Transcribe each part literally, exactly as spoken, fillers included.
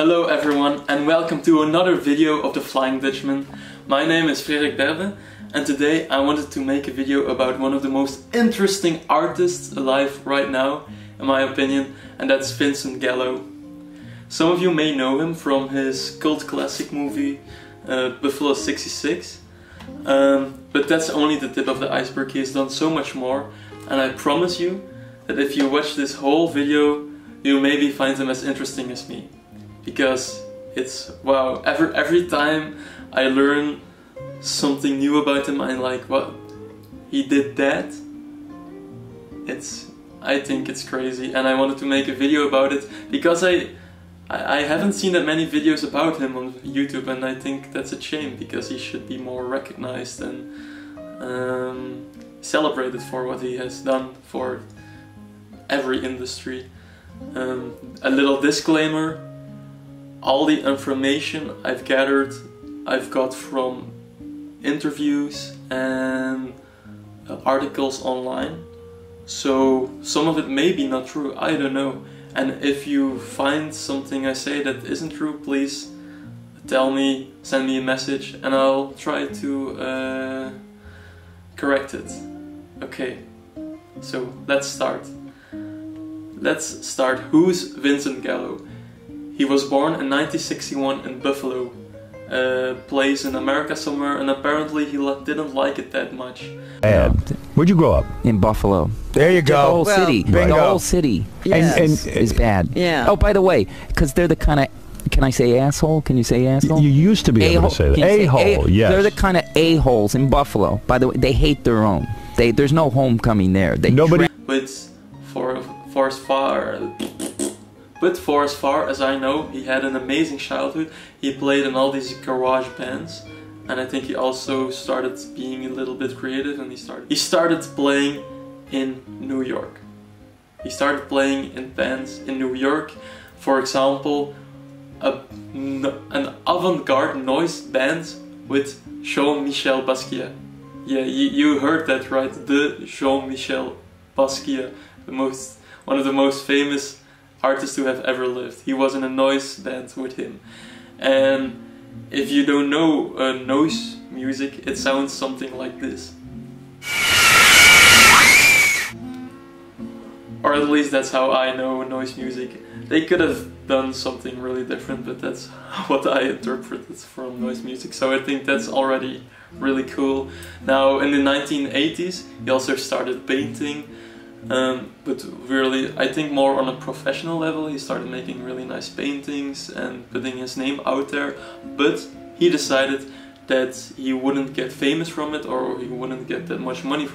Hello everyone and welcome to another video of The Flying Dutchman. My name is Frerik Berben and today I wanted to make a video about one of the most interesting artists alive right now, in my opinion, and that's Vincent Gallo. Some of you may know him from his cult classic movie uh, Buffalo sixty-six, um, but that's only the tip of the iceberg. He has done so much more, and I promise you that if you watch this whole video you maybe find him as interesting as me. Because it's wow, every, every time I learn something new about him, I'm like, what? He did that? It's, I think it's crazy, and I wanted to make a video about it because I, I, I haven't seen that many videos about him on YouTube, and I think that's a shame because he should be more recognized and um, celebrated for what he has done for every industry. Um, a little disclaimer. All the information I've gathered, I've got from interviews and uh, articles online. So some of it may be not true, I don't know. And if you find something I say that isn't true, please tell me, send me a message, and I'll try to uh, correct it. Okay, so let's start. Let's start. Who's Vincent Gallo? He was born in nineteen sixty-one in Buffalo, uh, plays in America somewhere, and apparently he didn't like it that much. Bad. Where'd you grow up? In Buffalo. There you go. The whole well, city. Bingo. The whole city yes. is, is bad. Yeah. Oh, by the way, because they're the kind of, can I say asshole? Can you say asshole? You used to be able to say that. A-hole, yes. They're the kind of a-holes in Buffalo. By the way, they hate their own. They, there's no homecoming there. They Nobody. But for, for as far... But for as far as I know, he had an amazing childhood. He played in all these garage bands, and I think he also started being a little bit creative, and he started he started playing in New York. He started playing in bands in New York. For example, a, an avant-garde noise band with Jean-Michel Basquiat. Yeah, you, you heard that right, the Jean-Michel Basquiat, the most one of the most famous artists who have ever lived. He was in a noise band with him, and if you don't know uh, noise music, it sounds something like this, or at least that's how I know noise music. They could have done something really different, but that's what I interpreted from noise music, so I think that's already really cool. Now in the nineteen eighties he also started painting. Um, but really, I think more on a professional level. He started making really nice paintings and putting his name out there, but he decided that he wouldn't get famous from it, or he wouldn't get that much money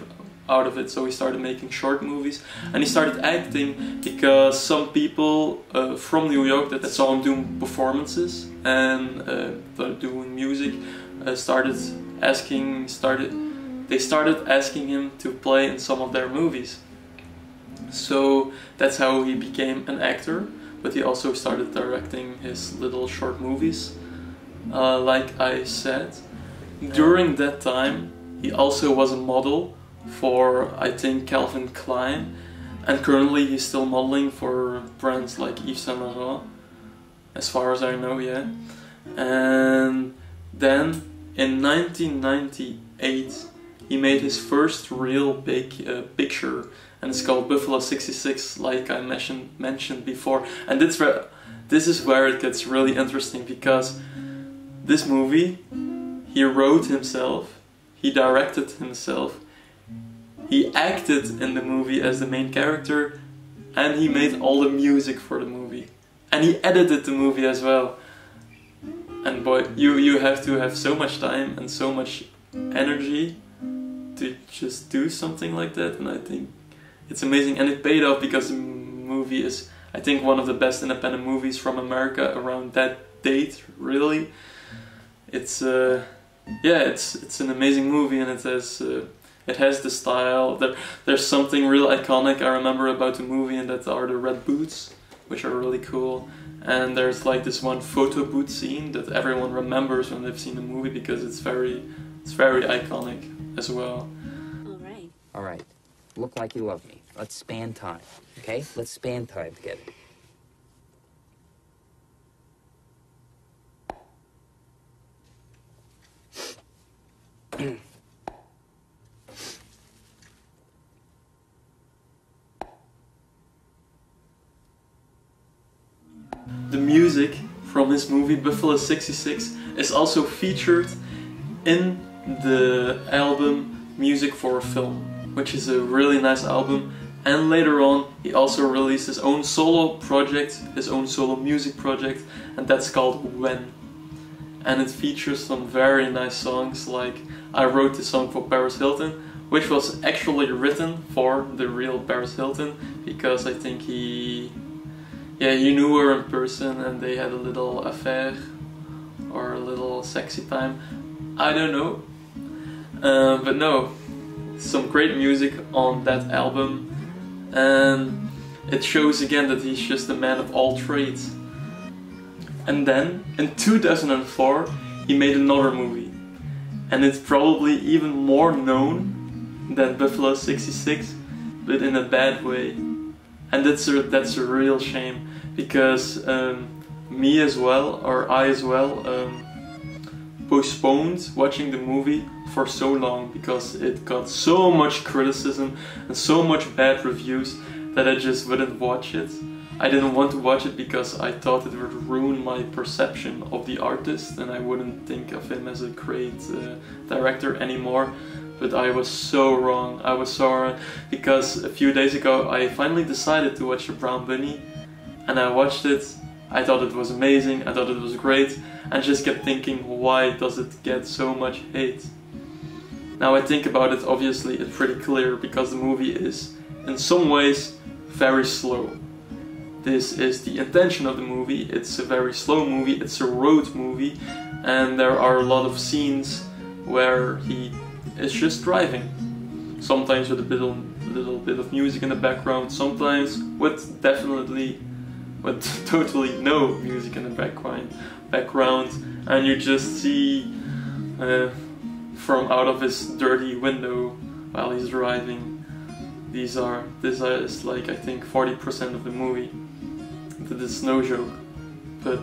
out of it, so he started making short movies, and he started acting because some people uh, from New York that saw him doing performances and uh, doing music uh, started asking, started, they started asking him to play in some of their movies. So that's how he became an actor, but he also started directing his little short movies, uh, like I said. During that time, he also was a model for, I think, Calvin Klein, and currently he's still modeling for brands like Yves Saint Laurent, as far as I know, yeah. And then, in nineteen ninety-eight, he made his first real big uh, picture, and it's called Buffalo sixty-six, like I mentioned mentioned before. And this, where, this is where it gets really interesting, because this movie, he wrote himself, he directed himself, he acted in the movie as the main character, and he made all the music for the movie. And he edited the movie as well. And boy, you, you have to have so much time and so much energy to just do something like that, and I think it's amazing, and it paid off because the movie is, I think, one of the best independent movies from America around that date, really. It's, uh, yeah, it's it's an amazing movie, and it has, uh, it has the style. There, there's something real iconic I remember about the movie, and that are the red boots, which are really cool. And there's like this one photo booth scene that everyone remembers when they've seen the movie, because it's very, it's very iconic as well. All right. All right. Look like you love me. Let's span time, okay? Let's span time together. The music from his movie Buffalo sixty-six is also featured in the album Music for a Film, which is a really nice album. And later on he also released his own solo project, his own solo music project, and that's called WEN. And it features some very nice songs, like I wrote this song for Paris Hilton, which was actually written for the real Paris Hilton, because I think he... yeah, he knew her in person and they had a little affair, or a little sexy time, I don't know. Uh, but no, some great music on that album. And it shows again that he's just a man of all trades. And then, in two thousand four, he made another movie. And it's probably even more known than Buffalo sixty-six, but in a bad way. And that's a, that's a real shame, because um, me as well, or I as well, um, postponed watching the movie for so long, because it got so much criticism and so much bad reviews that I just wouldn't watch it. I didn't want to watch it because I thought it would ruin my perception of the artist and I wouldn't think of him as a great uh, director anymore. But I was so wrong, I was so wrong, because a few days ago I finally decided to watch The Brown Bunny, and I watched it. I thought it was amazing, I thought it was great, and just kept thinking, why does it get so much hate? Now I think about it, obviously it's pretty clear, because the movie is, in some ways, very slow. This is the intention of the movie, it's a very slow movie, it's a road movie, and there are a lot of scenes where he is just driving. Sometimes with a bit of, little bit of music in the background, sometimes with definitely, with totally no music in the background, background and you just see uh, from out of his dirty window while he's driving. These are, this is like I think forty percent of the movie. That is no joke, but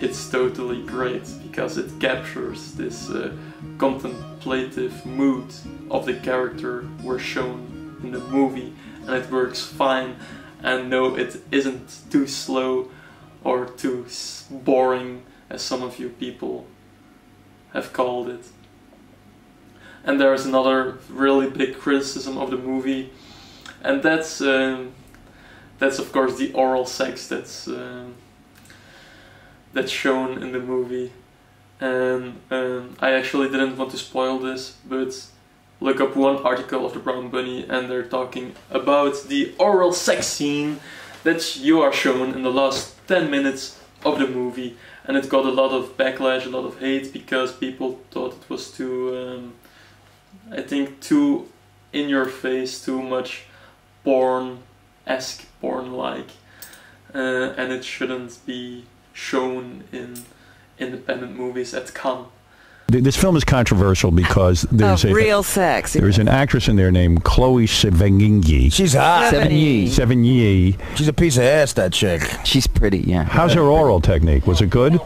it's totally great because it captures this uh, contemplative mood of the character we're shown in the movie, and it works fine. And no, it isn't too slow or too boring, as some of you people have called it. And there is another really big criticism of the movie, and that's um, that's of course the oral sex that's uh, that's shown in the movie. And um, I actually didn't want to spoil this, but look up one article of The Brown Bunny, and they're talking about the oral sex scene that you are shown in the last ten minutes of the movie, and it got a lot of backlash, a lot of hate, because people thought it was too, um, I think, too in your face, too much porn-esque, porn-like, uh, and it shouldn't be shown in independent movies at Cannes. This film is controversial because there's oh, a real sex. There's an actress in there named Chloe Sevigny. She's hot. Sevigny. Sevigny. She's a piece of ass, that chick. She's pretty, yeah. How's her oral technique? Was it good?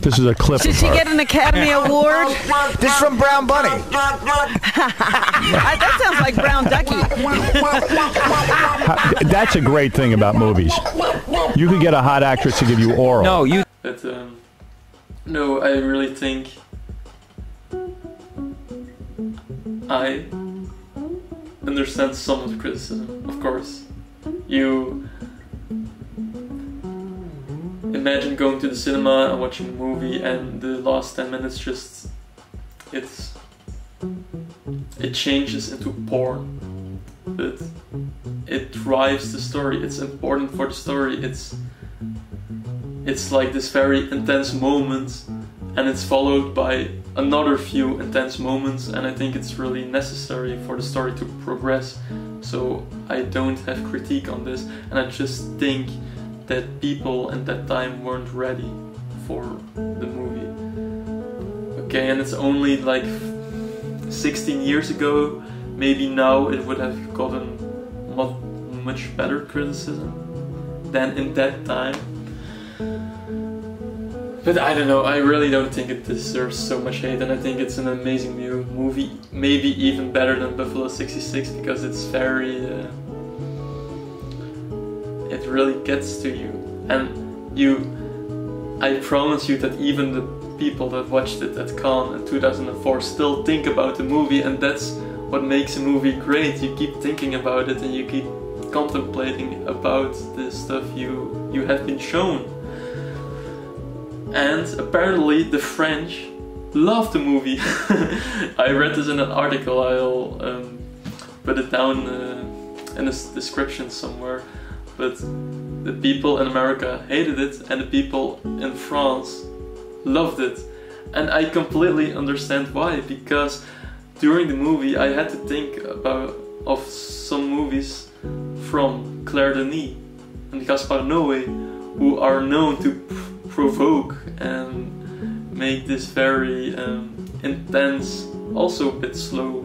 This is a clip. Did she get an Academy Award? This is from Brown Bunny. That sounds like Brown Ducky. That's a great thing about movies. You could get a hot actress to give you oral. No, you. But, um, no, I really think I understand some of the criticism, of course. You imagine going to the cinema and watching a movie, and the last ten minutes just, it's, it changes into porn, but it drives the story, it's important for the story, it's It's like this very intense moment, and it's followed by another few intense moments, and I think it's really necessary for the story to progress. So I don't have critique on this, and I just think that people at that time weren't ready for the movie. Okay, and it's only like sixteen years ago, maybe now it would have gotten much better criticism than in that time. But I don't know, I really don't think it deserves so much hate, and I think it's an amazing new movie, maybe even better than Buffalo sixty-six, because it's very... Uh, it really gets to you, and you... I promise you that even the people that watched it at Cannes in two thousand four still think about the movie, and that's what makes a movie great. You keep thinking about it and you keep contemplating about the stuff you, you have been shown. And apparently the French love the movie. I read this in an article, I'll um, put it down uh, in the description somewhere. But the people in America hated it and the people in France loved it. And I completely understand why, because during the movie I had to think about of some movies from Claire Denis and Gaspar Noé, who are known to provoke and make this very um, intense, also a bit slow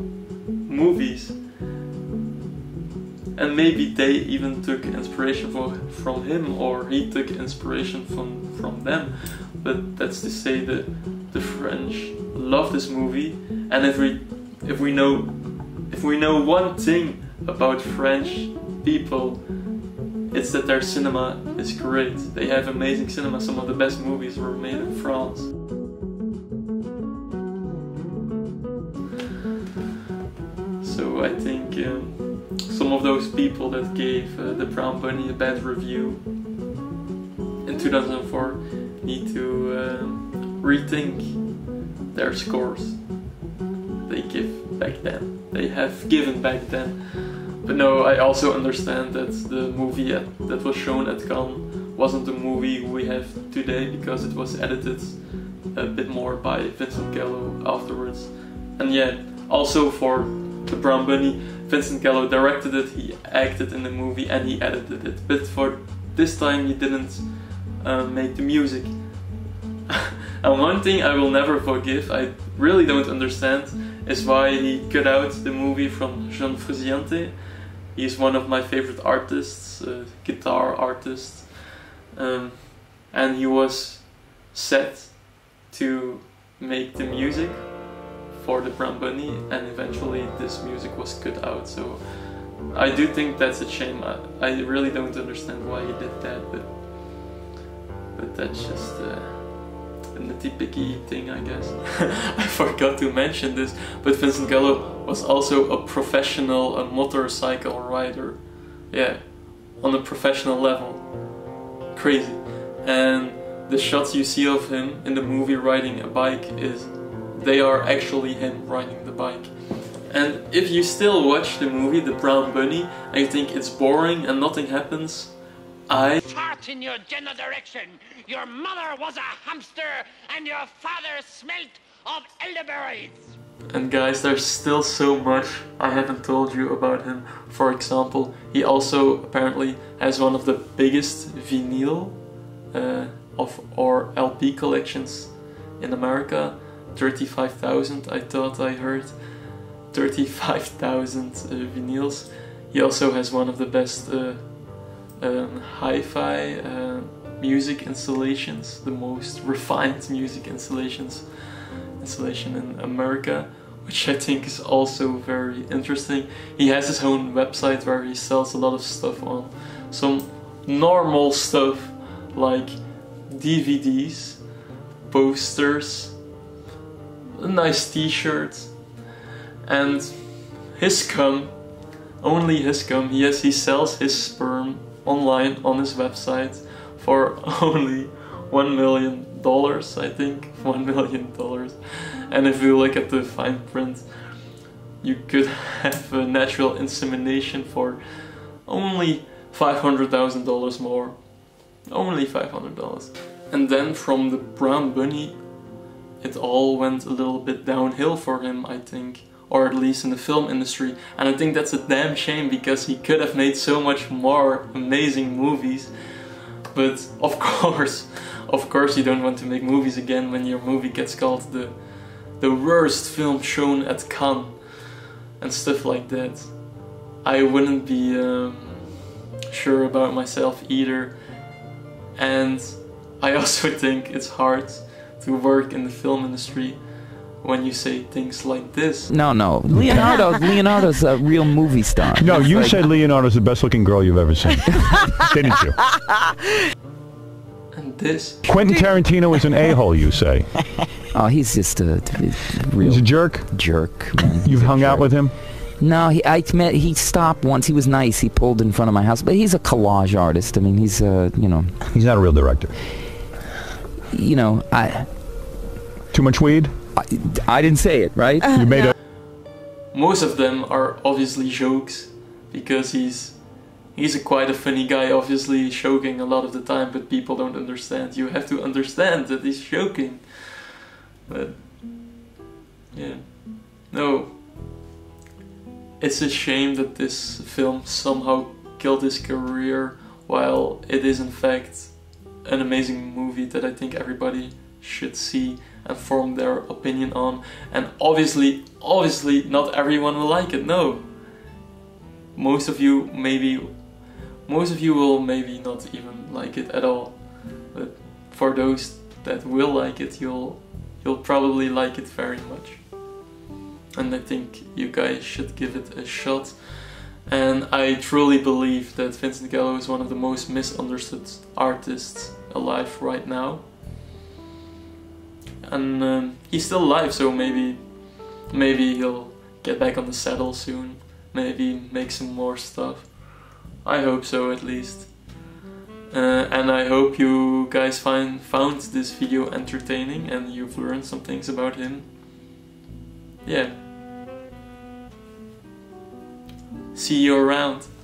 movies, and maybe they even took inspiration for, from him, or he took inspiration from, from them. But that's to say that the French love this movie, and if we if we know if we know one thing about French people, it's that their cinema is great. They have amazing cinema. Some of the best movies were made in France. So I think um, some of those people that gave uh, The Brown Bunny a bad review in two thousand four need to um, rethink their scores they give back then. They have given back then. But no, I also understand that the movie that was shown at Cannes wasn't the movie we have today, because it was edited a bit more by Vincent Gallo afterwards. And yeah, also for The Brown Bunny, Vincent Gallo directed it, he acted in the movie and he edited it. But for this time he didn't uh, make the music. And one thing I will never forgive, I really don't understand, is why he cut out the movie from Jean Frusciante. He's one of my favorite artists, uh, guitar artist, um, and he was set to make the music for The Brown Bunny, and eventually this music was cut out. So I do think that's a shame. I, I really don't understand why he did that, but, but that's just uh, a nitpicky thing, I guess. I forgot to mention this, but Vincent Gallo was also a professional a motorcycle rider, yeah, on a professional level, crazy. And the shots you see of him in the movie riding a bike is, they are actually him riding the bike. And if you still watch the movie The Brown Bunny and you think it's boring and nothing happens, I fart in your general direction. Your mother was a hamster and your father smelt of elderberries. And guys, there's still so much I haven't told you about him. For example, he also apparently has one of the biggest vinyl uh, of or L P collections in America. thirty-five thousand, I thought I heard. thirty-five thousand uh, vinyls. He also has one of the best uh, um, hi-fi uh, music installations, the most refined music installations. installation in America, which I think is also very interesting. He has his own website where he sells a lot of stuff on, some normal stuff like D V Ds, posters, a nice t-shirt, and his cum, only his cum. Yes, he sells his sperm online on his website for only one million dollars. Dollars, I think, one million dollars. And if you look at the fine print, you could have a natural insemination for only five hundred thousand dollars more, only five hundred dollars. And then from The Brown Bunny, it all went a little bit downhill for him, I think, or at least in the film industry. And I think that's a damn shame, because he could have made so much more amazing movies. But of course, of course you don't want to make movies again when your movie gets called the the worst film shown at Cannes and stuff like that. I wouldn't be um, sure about myself either. And I also think it's hard to work in the film industry when you say things like this. No, no. Leonardo, Leonardo's a real movie star. No, you like, said Leonardo's the best looking girl you've ever seen. Didn't you? And this... Quentin Tarantino is an a-hole, you say. Oh, he's just a... a real he's a jerk? Jerk. Man. You've hung jerk. out with him? No, he, I met, he stopped once. He was nice. He pulled in front of my house. But he's a collage artist. I mean, he's a, you know... He's not a real director. You know, I... Too much weed? I, I didn't say it, right? Uh, you made no. a Most of them are obviously jokes, because he's he's a quite a funny guy, obviously joking a lot of the time, but people don't understand. You have to understand that he's joking. But yeah, no, it's a shame that this film somehow killed his career, while it is in fact an amazing movie that I think everybody should see and form their opinion on. And obviously, obviously not everyone will like it, no. Most of you maybe, most of you will maybe not even like it at all. But for those that will like it, you'll, you'll probably like it very much. And I think you guys should give it a shot. And I truly believe that Vincent Gallo is one of the most misunderstood artists alive right now. And um, he's still alive, so maybe maybe he'll get back on the saddle soon, maybe make some more stuff. I hope so, at least. Uh, and I hope you guys find found this video entertaining and you've learned some things about him. Yeah. See you around.